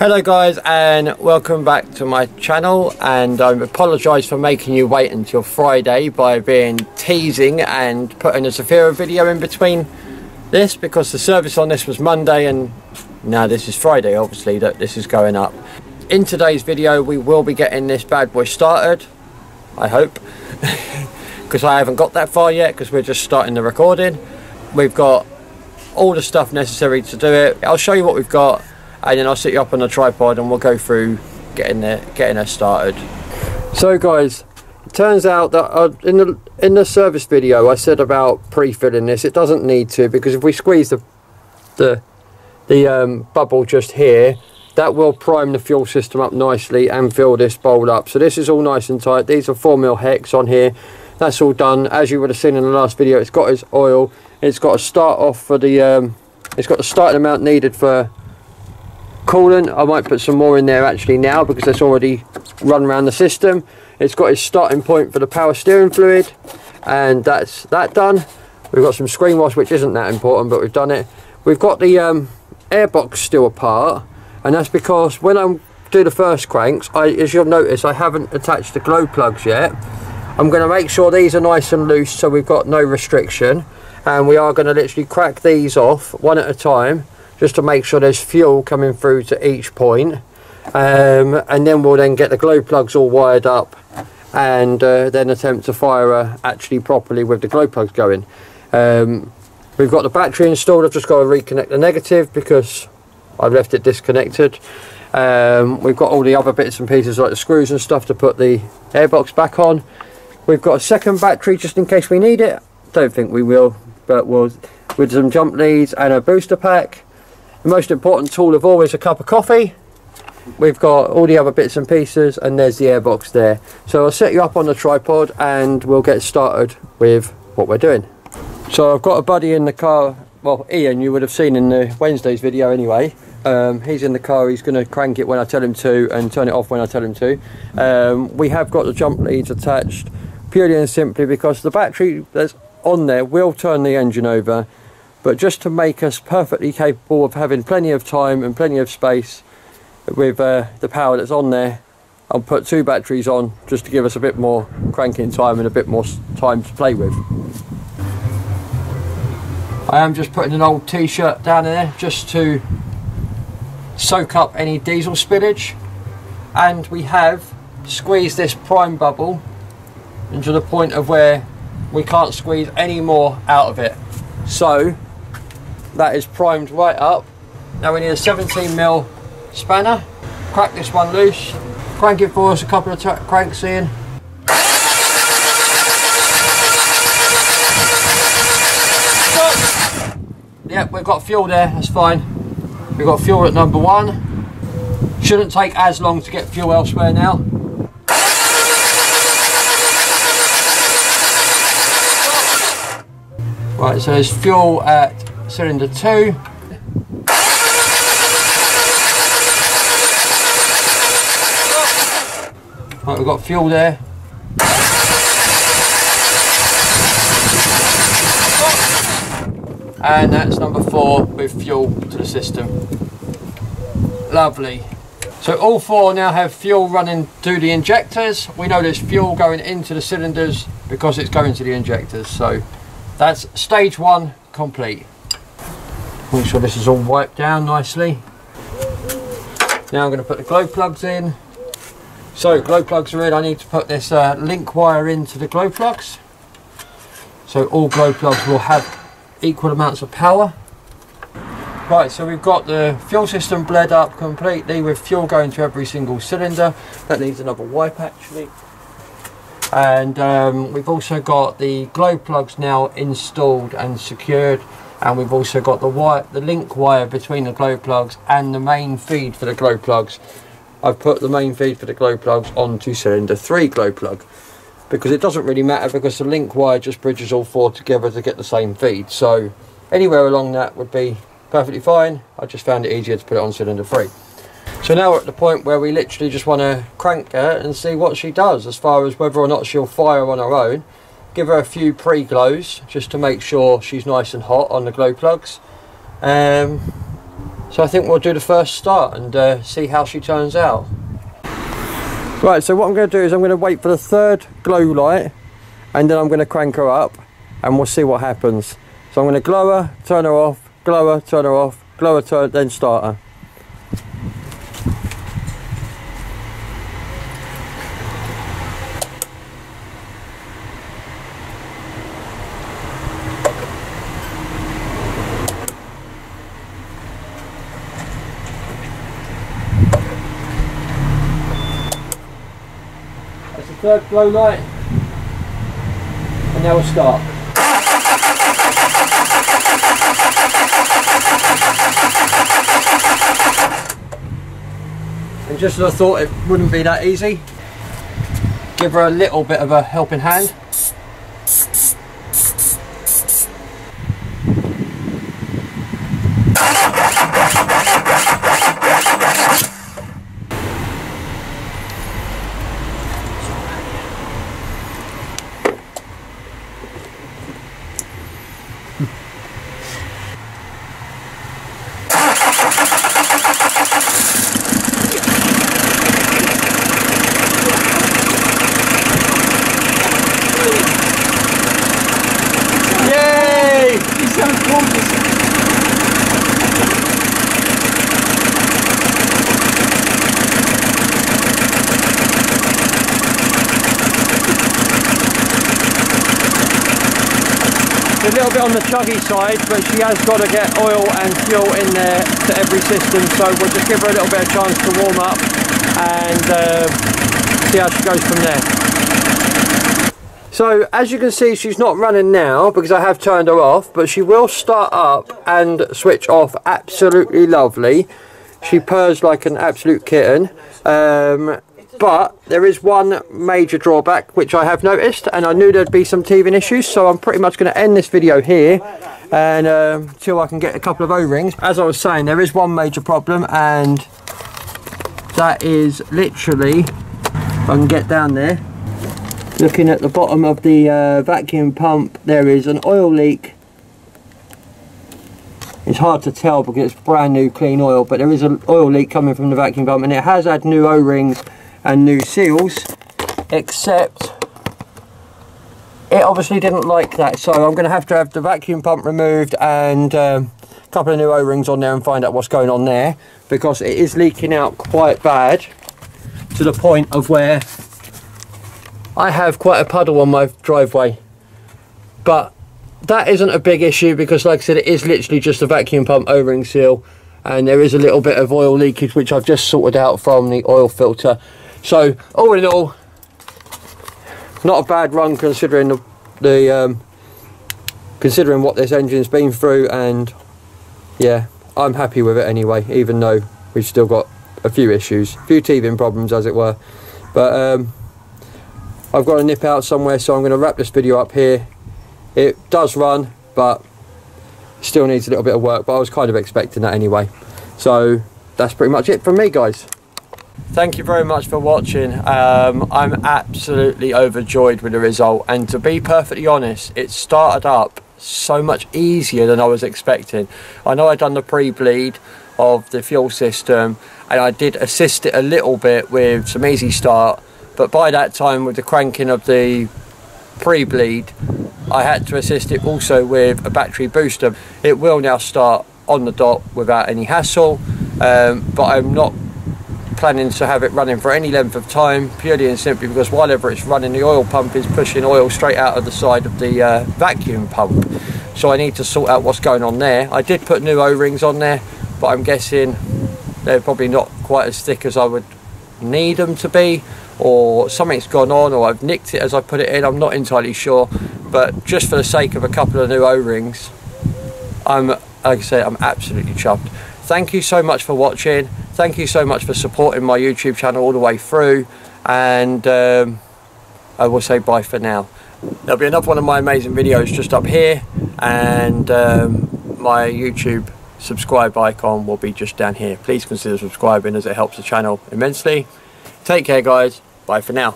Hello guys, and welcome back to my channel. And I apologise for making you wait until Friday by being teasing and putting a Sephira video in between this, because the service on this was Monday and now this is Friday, obviously, that this is going up. In today's video we will be getting this bad boy started, I hope, because I haven't got that far yet, because we're just starting the recording. We've got all the stuff necessary to do it. I'll show you what we've got, and then I'll set you up on a tripod and we'll go through getting her started. So guys, it turns out that in the service video I said about pre-filling this. It doesn't need to, because if we squeeze the bubble just here, that will prime the fuel system up nicely and fill this bowl up. So this is all nice and tight. These are 4mm hex on here. That's all done. As you would have seen in the last video, it's got its oil. It's got a start off for the it's got the starting amount needed for coolant. I might put some more in there actually now, because that's already run around the system. It's got its starting point for the power steering fluid, and that's that done. We've got some screen wash, which isn't that important, but we've done it. We've got the airbox still apart, and that's because when I do the first cranks, as you'll notice, I haven't attached the glow plugs yet. I'm going to make sure these are nice and loose, so we've got no restriction, and we are going to literally crack these off one at a time, just to make sure there's fuel coming through to each point, and then we'll then get the glow plugs all wired up, and then attempt to fire her actually properly with the glow plugs going. We've got the battery installed. I've just got to reconnect the negative because I've left it disconnected. We've got all the other bits and pieces like the screws and stuff to put the airbox back on. We've got a second battery just in case we need it. Don't think we will, but we'll, with some jump leads and a booster pack. The most important tool of all is a cup of coffee. We've got all the other bits and pieces, and there's the airbox there. So I'll set you up on the tripod and we'll get started with what we're doing. So I've got a buddy in the car, well, Ian, you would have seen in the Wednesday's video anyway. He's in the car. He's going to crank it when I tell him to and turn it off when I tell him to. We have got the jump leads attached purely and simply because the battery that's on there will turn the engine over, but just to make us perfectly capable of having plenty of time and plenty of space with the power that's on there, I'll put two batteries on just to give us a bit more cranking time and a bit more time to play with. I am just putting an old t-shirt down there just to soak up any diesel spillage, and we have squeezed this prime bubble into the point of where we can't squeeze any more out of it. So that is primed right up. Now we need a 17mm spanner. Crack this one loose, crank it for us a couple of cranks in. Stop. Yep, we've got fuel there, that's fine. We've got fuel at number one. Shouldn't take as long to get fuel elsewhere now. Right, so there's fuel at cylinder 2. Right, we've got fuel there. And that's number 4 with fuel to the system. Lovely. So all 4 now have fuel running through the injectors. We know there's fuel going into the cylinders because it's going to the injectors, so that's stage 1 complete. Make sure this is all wiped down nicely. Now I'm going to put the glow plugs in. So glow plugs are in. I need to put this link wire into the glow plugs. So all glow plugs will have equal amounts of power. Right, so we've got the fuel system bled up completely with fuel going to every single cylinder. That needs another wipe actually. And we've also got the glow plugs now installed and secured, and we've also got the link wire between the glow plugs and the main feed for the glow plugs. I've put the main feed for the glow plugs onto cylinder 3 glow plug, because it doesn't really matter, because the link wire just bridges all 4 together to get the same feed, so anywhere along that would be perfectly fine. I just found it easier to put it on cylinder 3. So now we're at the point where we literally just want to crank her and see what she does, as far as whether or not she'll fire on her own. Give her a few pre-glows just to make sure she's nice and hot on the glow plugs. So I think we'll do the first start and see how she turns out. Right, so what I'm going to do is I'm going to wait for the third glow light and then I'm going to crank her up and we'll see what happens. So I'm going to glow her, turn her off, glow her, turn her off, glow her, turn, then start her. Third glow light, and now we'll start. And just as I thought it wouldn't be that easy, give her a little bit of a helping hand. A little bit on the chuggy side, but she has got to get oil and fuel in there to every system, so we'll just give her a little bit of chance to warm up and see how she goes from there. So as you can see, she's not running now because I have turned her off, but she will start up and switch off. Absolutely lovely. She purrs like an absolute kitten. But there is one major drawback which I have noticed, and I knew there'd be some teething issues, so I'm pretty much going to end this video here and till I can get a couple of O-rings. As I was saying, there is one major problem, and that is literally, if I can get down there, looking at the bottom of the vacuum pump, there is an oil leak. It's hard to tell because it's brand new clean oil, but there is an oil leak coming from the vacuum pump, and it has had new O-rings and new seals, except it obviously didn't like that, so I'm going to have the vacuum pump removed and a couple of new O-rings on there and find out what's going on there, because it is leaking out quite bad to the point of where I have quite a puddle on my driveway. But that isn't a big issue because, like I said, it is literally just a vacuum pump O-ring seal, and there is a little bit of oil leakage which I've just sorted out from the oil filter. So all in all, not a bad run considering considering what this engine's been through, and yeah, I'm happy with it anyway, even though we've still got a few issues, a few teething problems as it were. But I've got to nip out somewhere, so I'm going to wrap this video up here. It does run, but still needs a little bit of work, but I was kind of expecting that anyway. So that's pretty much it from me, guys. Thank you very much for watching. I'm absolutely overjoyed with the result, and to be perfectly honest, it started up so much easier than I was expecting. I know I'd done the pre-bleed of the fuel system and I did assist it a little bit with some easy start, but by that time with the cranking of the pre-bleed, I had to assist it also with a battery booster. It will now start on the dot without any hassle, but I'm not planning to have it running for any length of time, purely and simply because while ever it's running, the oil pump is pushing oil straight out of the side of the vacuum pump, so I need to sort out what's going on there. I did put new O-rings on there, but I'm guessing they're probably not quite as thick as I would need them to be, or something's gone on, or I've nicked it as I put it in. I'm not entirely sure, but just for the sake of a couple of new O-rings, like I said, I'm absolutely chuffed. Thank you so much for watching. Thank you so much for supporting my YouTube channel all the way through, and I will say bye for now. There'll be another one of my amazing videos just up here, and my YouTube subscribe icon will be just down here. Please consider subscribing as it helps the channel immensely. Take care, guys. Bye for now.